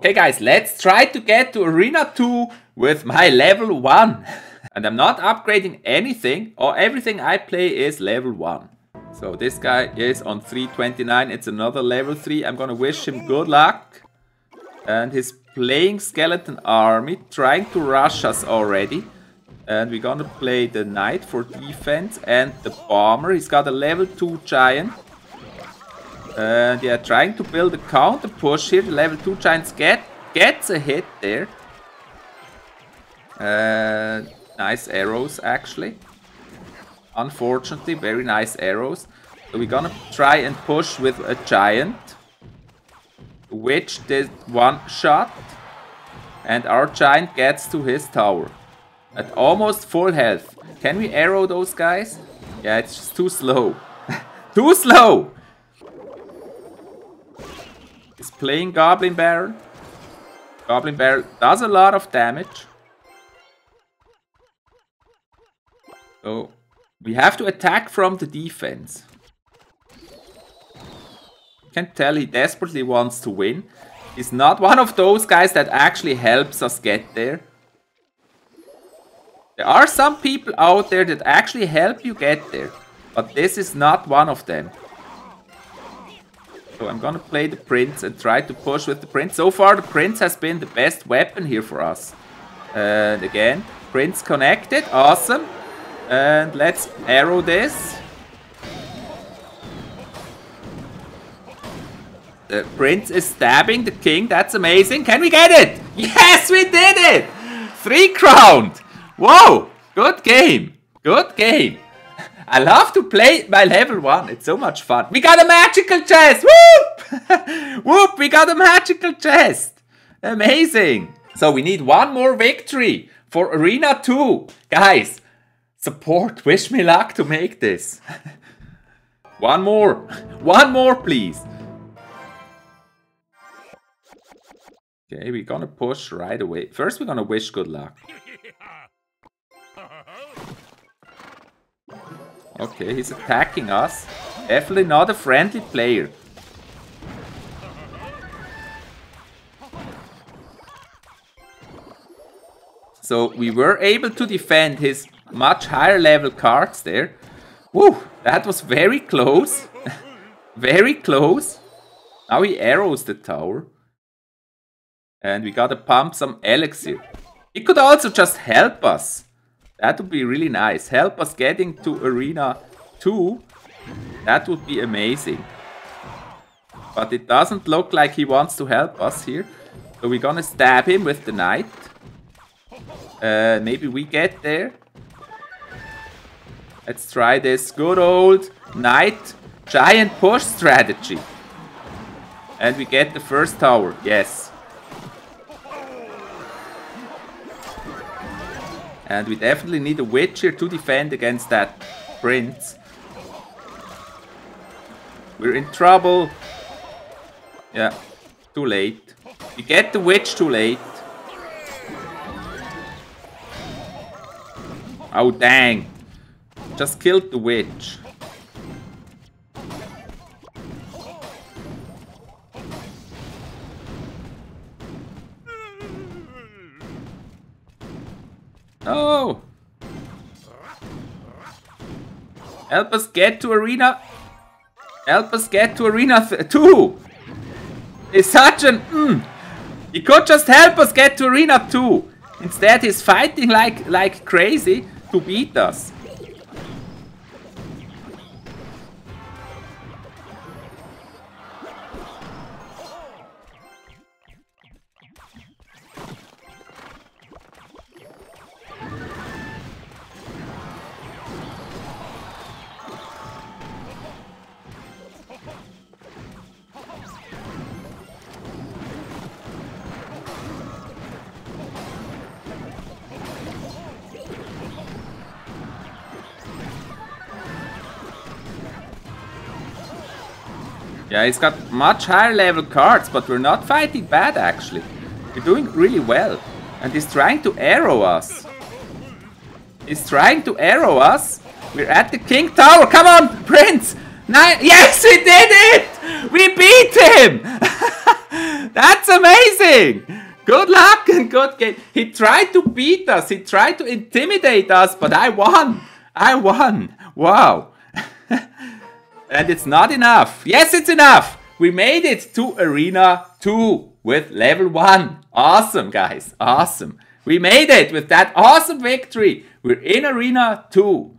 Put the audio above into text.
Okay guys, let's try to get to Arena 2 with my level 1. And I'm not upgrading anything, or everything I play is level 1. So this guy is on 329, it's another level 3. I'm gonna wish him good luck. And he's playing skeleton army, trying to rush us already. And we're gonna play the knight for defense and the bomber. He's got a level 2 giant. And yeah, trying to build a counter push here. The level 2 giant gets a hit there. Nice arrows actually. Unfortunately, very nice arrows. So we're gonna try and push with a giant, which did one shot. And our giant gets to his tower. At almost full health. Can we arrow those guys? Yeah, it's just too slow. Too slow! He's playing Goblin Barrel. Goblin Barrel does a lot of damage. So, we have to attack from the defense. You can tell he desperately wants to win. He's not one of those guys that actually helps us get there. There are some people out there that actually help you get there, but this is not one of them. So I'm gonna play the prince and try to push with the prince. So far the prince has been the best weapon here for us. And again, prince connected, awesome. And let's arrow this. The prince is stabbing the king, that's amazing. Can we get it? Yes, we did it! 3 crowned! Whoa! Good game! Good game! I love to play my level 1. It's so much fun. We got a magical chest! Whoop! Whoop! We got a magical chest! Amazing! So we need one more victory for Arena 2. Guys, support. Wish me luck to make this. One more. One more, please. Okay, we're gonna push right away. First, we're gonna wish good luck. Okay, he's attacking us. Definitely not a friendly player. So we were able to defend his much higher level cards there. Woo! That was very close. Very close. Now he arrows the tower. And we gotta pump some elixir. He could also just help us. That would be really nice. Help us getting to Arena 2. That would be amazing. But it doesn't look like he wants to help us here. So we're gonna stab him with the knight. Maybe we get there. Let's try this good old knight giant push strategy. And we get the first tower. Yes. And we definitely need a witch here to defend against that prince. We're in trouble. Yeah, too late. We get the witch too late. Oh, dang. Just killed the witch. No! Help us get to Arena! Help us get to Arena 2! It's such an He could just help us get to Arena 2! Instead he's fighting like crazy to beat us. Yeah, he's got much higher level cards, but we're not fighting bad actually. We're doing really well. And he's trying to arrow us. He's trying to arrow us. We're at the King Tower. Come on, Prince! Yes, we did it! We beat him! That's amazing! Good luck and good game. He tried to beat us. He tried to intimidate us, but I won. I won. Wow. And it's not enough. Yes, it's enough. We made it to Arena 2 with level 1. Awesome, guys. Awesome. We made it with that awesome victory. We're in Arena 2.